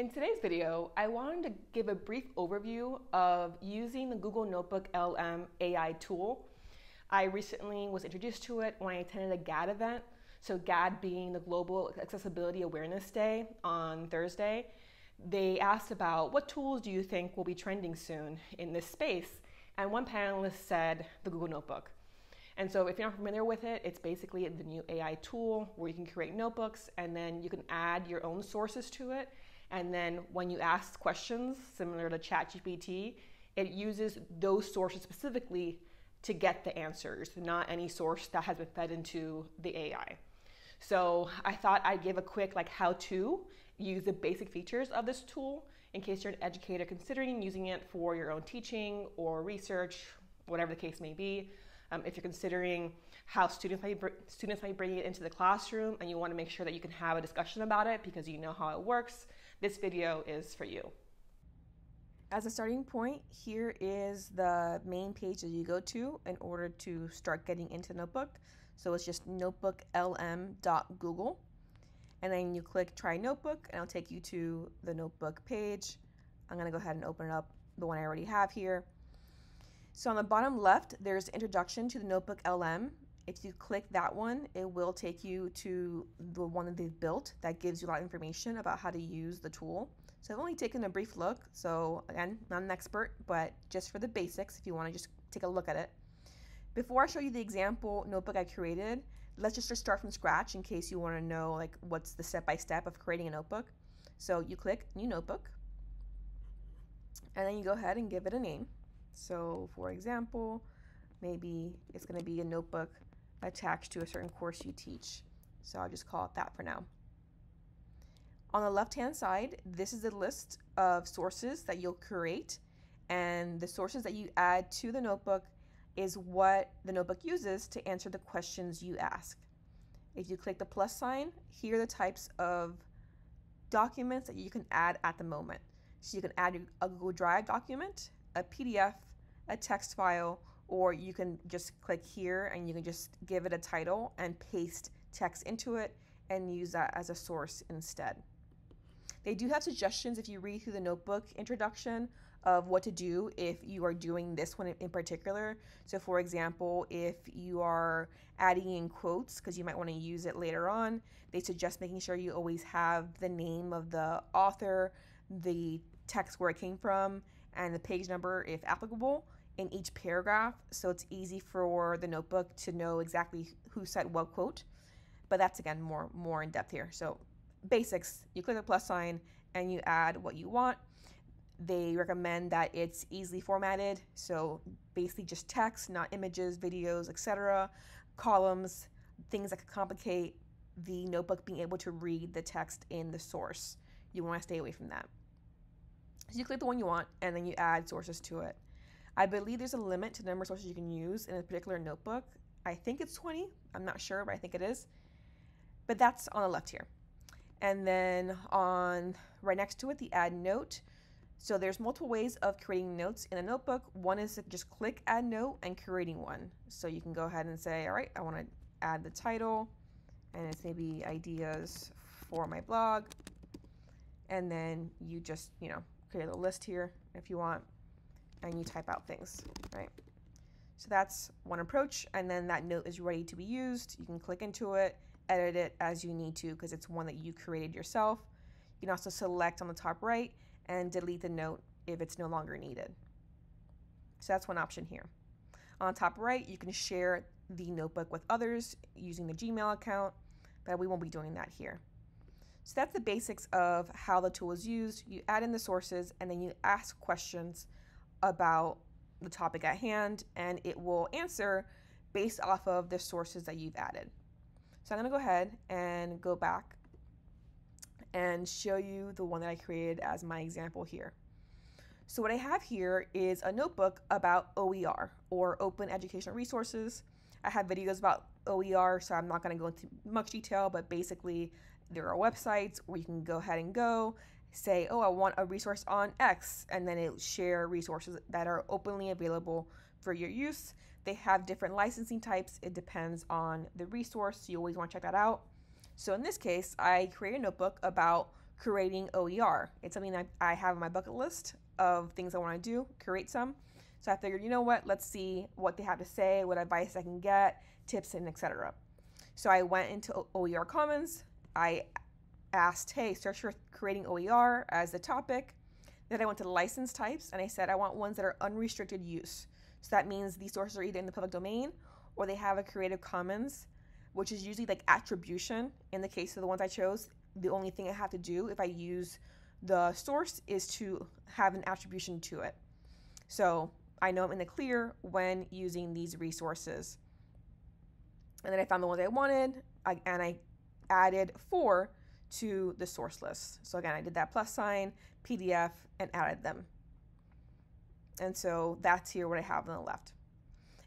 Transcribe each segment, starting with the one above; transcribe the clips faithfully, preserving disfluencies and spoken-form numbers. In today's video, I wanted to give a brief overview of using the Google NotebookLM A I tool. I recently was introduced to it when I attended a G A D event, so G A D being the Global Accessibility Awareness Day on Thursday. They asked about what tools do you think will be trending soon in this space, and one panelist said the Google Notebook. And so if you're not familiar with it, it's basically the new A I tool where you can create notebooks and then you can add your own sources to it. And then when you ask questions similar to ChatGPT, it uses those sources specifically to get the answers, not any source that has been fed into the A I. So I thought I'd give a quick like how to use the basic features of this tool in case you're an educator considering using it for your own teaching or research, whatever the case may be. Um, if you're considering how students might, students might bring it into the classroom and you want to make sure that you can have a discussion about it because you know how it works, this video is for you. As a starting point, here is the main page that you go to in order to start getting into Notebook. So it's just notebook L M dot google. And then you click Try Notebook, and it'll take you to the Notebook page. I'm going to go ahead and open up the one I already have here. So on the bottom left, there's Introduction to the NotebookLM. If you click that one, it will take you to the one that they've built that gives you a lot of information about how to use the tool. So I've only taken a brief look. So again, not an expert, but just for the basics, if you want to just take a look at it. Before I show you the example notebook I created, let's just start from scratch in case you want to know like what's the step-by-step of creating a notebook. So you click New Notebook, and then you go ahead and give it a name. So for example, maybe it's going to be a notebook attached to a certain course you teach. So I'll just call it that for now. On the left-hand side, this is the list of sources that you'll create, and the sources that you add to the notebook is what the notebook uses to answer the questions you ask. If you click the plus sign, here are the types of documents that you can add at the moment. So you can add a Google Drive document, a P D F, a text file, or you can just click here and you can just give it a title and paste text into it and use that as a source instead. They do have suggestions if you read through the notebook introduction of what to do if you are doing this one in particular. So for example, if you are adding in quotes because you might want to use it later on, they suggest making sure you always have the name of the author, the text where it came from, and the page number if applicable in each paragraph, so it's easy for the notebook to know exactly who said what quote. But that's again more more in depth here. So basics, you click the plus sign and you add what you want. They recommend that it's easily formatted, so basically just text, not images, videos, et cetera, columns, things that could complicate the notebook being able to read the text in the source. You want to stay away from that. So you click the one you want and then you add sources to it. I believe there's a limit to the number of sources you can use in a particular notebook. I think it's twenty. I'm not sure, but I think it is. But that's on the left here. And then on right next to it, the add note. So there's multiple ways of creating notes in a notebook. One is to just click add note and creating one. So you can go ahead and say, all right, I want to add the title, and it's maybe ideas for my blog. And then you just, you know, create a list here if you want, and you type out things, right? So that's one approach, and then that note is ready to be used. You can click into it, edit it as you need to because it's one that you created yourself. You can also select on the top right and delete the note if it's no longer needed. So that's one option here. On the top right, you can share the notebook with others using the Gmail account, but we won't be doing that here. So that's the basics of how the tool is used. You add in the sources, and then you ask questions about the topic at hand, and it will answer based off of the sources that you've added. So I'm going to go ahead and go back and show you the one that I created as my example here. So what I have here is a notebook about O E R, or Open Educational Resources. I have videos about O E R, so I'm not going to go into much detail, but basically there are websites where you can go ahead and go say, oh, I want a resource on X, and then it'll share resources that are openly available for your use. They have different licensing types. It depends on the resource. You always want to check that out. So in this case, I created a notebook about creating O E R. It's something that I have on my bucket list of things I want to do, create some. So I figured, you know what, let's see what they have to say, what advice I can get, tips, and et cetera. So I went into O E R Commons. I asked, hey, search for creating O E R as the topic. Then I went to license types, and I said I want ones that are unrestricted use. So that means these sources are either in the public domain or they have a Creative Commons, which is usually like attribution. In the case of the ones I chose, the only thing I have to do if I use the source is to have an attribution to it. So I know I'm in the clear when using these resources. And then I found the ones I wanted, I, and I added four to the source list. So again, I did that plus sign, P D F, and added them. And so that's here what I have on the left.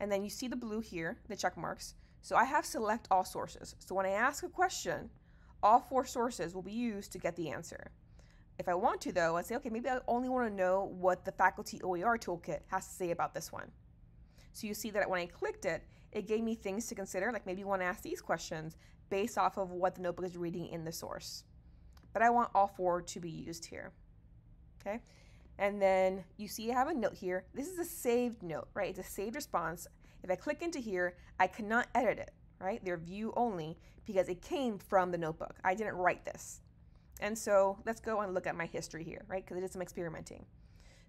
And then you see the blue here, the check marks. So I have select all sources. So when I ask a question, all four sources will be used to get the answer. If I want to, though, I say, okay, maybe I only want to know what the Faculty O E R Toolkit has to say about this one. So you see that when I clicked it, it gave me things to consider, like maybe you want to ask these questions based off of what the notebook is reading in the source. But I want all four to be used here, okay? And then you see I have a note here. This is a saved note, right? It's a saved response. If I click into here, I cannot edit it, right? They're view only because it came from the notebook. I didn't write this. And so let's go and look at my history here, right? Because I did some experimenting.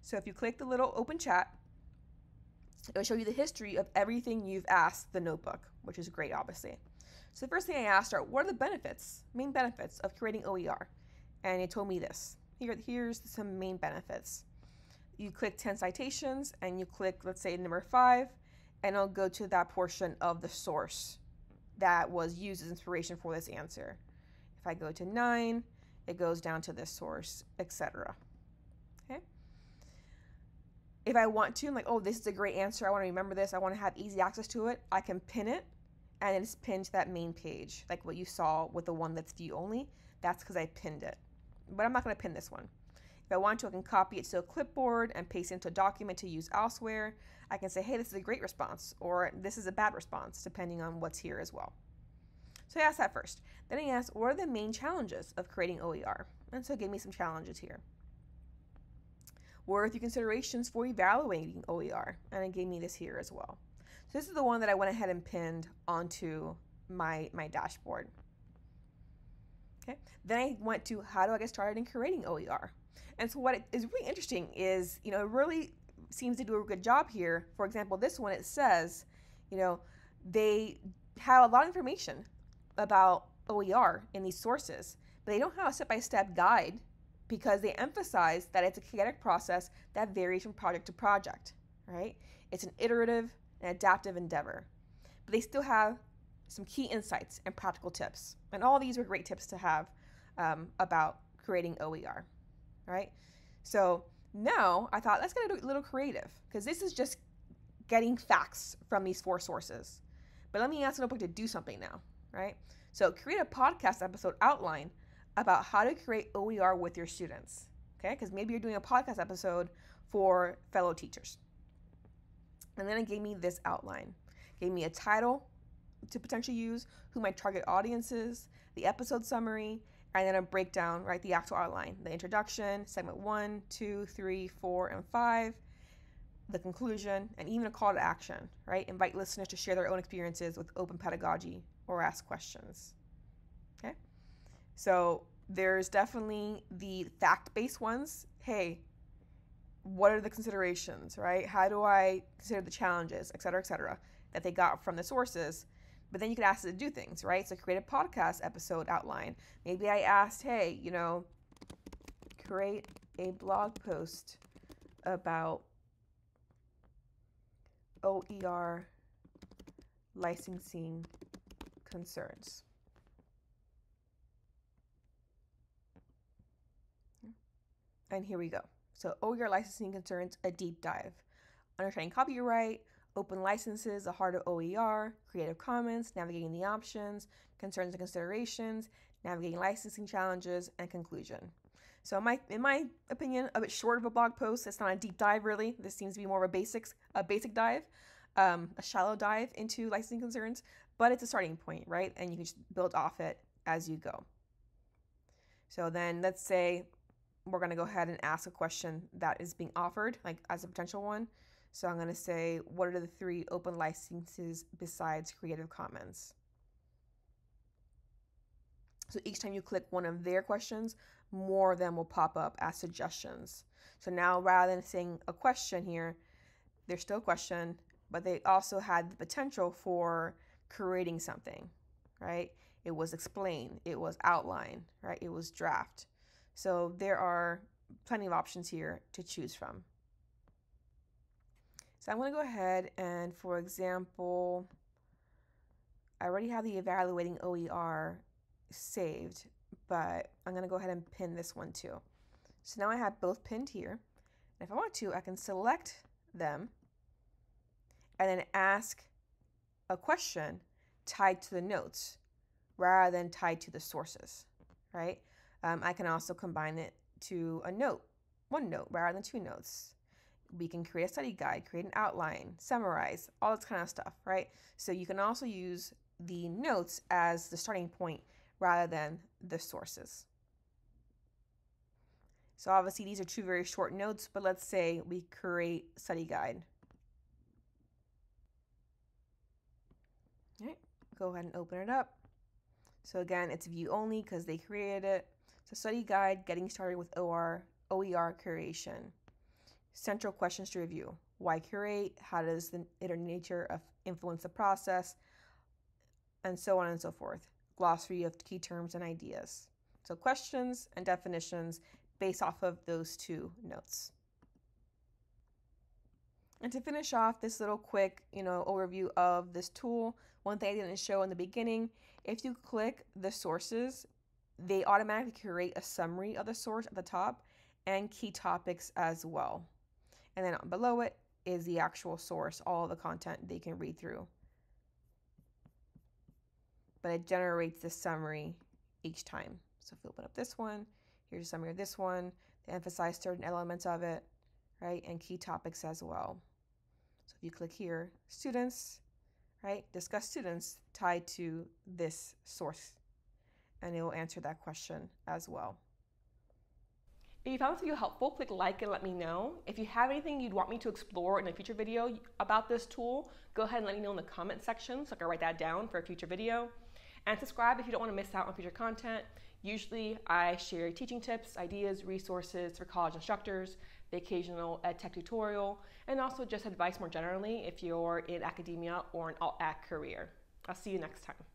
So if you click the little open chat, it'll show you the history of everything you've asked the notebook, which is great, obviously. So the first thing I asked are, what are the benefits, main benefits of creating O E R? And it told me this. Here, here's some main benefits. You click ten citations, and you click, let's say, number five, and it'll go to that portion of the source that was used as inspiration for this answer. If I go to nine, it goes down to this source, et cetera. Okay. If I want to, I'm like, oh, this is a great answer. I want to remember this. I want to have easy access to it. I can pin it, and it's pinned to that main page, like what you saw with the one that's view only. That's because I pinned it. But I'm not going to pin this one. If I want to, I can copy it to a clipboard and paste it into a document to use elsewhere. I can say, hey, this is a great response, or this is a bad response, depending on what's here as well. So I asked that first. Then I asked, what are the main challenges of creating O E R? And so it gave me some challenges here. What are the considerations for evaluating O E R? And it gave me this here as well. So this is the one that I went ahead and pinned onto my, my dashboard. Okay. Then I went to, how do I get started in creating O E R? And so what is really interesting is, you know, it really seems to do a good job here. For example, this one, it says, you know, they have a lot of information about O E R in these sources, but they don't have a step-by-step guide because they emphasize that it's a kinetic process that varies from project to project, right? It's an iterative and adaptive endeavor, but they still have some key insights and practical tips. And all these were great tips to have um, about creating O E R, right? So now I thought, let's get a little creative, because this is just getting facts from these four sources. But let me ask the notebook to do something now, right? So create a podcast episode outline about how to create O E R with your students, okay? Because maybe you're doing a podcast episode for fellow teachers. And then it gave me this outline. It gave me a title to potentially use, who my target audience is, the episode summary, and then a breakdown, right, the actual outline, the introduction, segment one, two, three, four, and five, the conclusion, and even a call to action, right? Invite listeners to share their own experiences with open pedagogy or ask questions, okay? So there's definitely the fact-based ones. Hey, what are the considerations, right? How do I consider the challenges, et cetera, et cetera, that they got from the sources? But then you could ask it to do things, right? So create a podcast episode outline. Maybe I asked, hey, you know, create a blog post about O E R licensing concerns. And here we go. So O E R licensing concerns, a deep dive. Understanding copyright, open licenses, the heart of O E R, Creative Commons, navigating the options, concerns and considerations, navigating licensing challenges, and conclusion. So in my, in my opinion, a bit short of a blog post. It's not a deep dive, really. This seems to be more of a, basics, a basic dive, um, a shallow dive into licensing concerns, but it's a starting point, right? And you can just build off it as you go. So then let's say we're going to go ahead and ask a question that is being offered, like as a potential one. So I'm going to say, what are the three open licenses besides Creative Commons? So each time you click one of their questions, more of them will pop up as suggestions. So now rather than saying a question here, there's still a question, but they also had the potential for creating something, right? It was explain, it was outline, right? It was draft. So there are plenty of options here to choose from. So I'm going to go ahead and, for example, I already have the evaluating O E R saved, but I'm going to go ahead and pin this one too. So now I have both pinned here. And if I want to, I can select them and then ask a question tied to the notes rather than tied to the sources, right? Um, I can also combine it to a note, one note rather than two notes. We can create a study guide, create an outline, summarize, all this kind of stuff, right? So you can also use the notes as the starting point rather than the sources. So obviously these are two very short notes, but let's say we create study guide. All right, go ahead and open it up. So again, it's view only because they created it. So study guide, getting started with O E R creation. Central questions to review. Why curate? How does the inner nature of influence the process? And so on and so forth. Glossary of key terms and ideas. So questions and definitions based off of those two notes. And to finish off this little quick, you know, overview of this tool, one thing I didn't show in the beginning, if you click the sources, they automatically create a summary of the source at the top and key topics as well. And then below it is the actual source, all the content they can read through. But it generates the summary each time. So if we open up this one, here's a summary of this one, they emphasize certain elements of it, right? And key topics as well. So if you click here, students, right? Discuss students tied to this source. And it will answer that question as well. If you found this video helpful, click like and let me know. If you have anything you'd want me to explore in a future video about this tool, go ahead and let me know in the comment section so I can write that down for a future video. And subscribe if you don't want to miss out on future content. Usually I share teaching tips, ideas, resources for college instructors, the occasional ed tech tutorial, and also just advice more generally if you're in academia or an alt-ac career. I'll see you next time.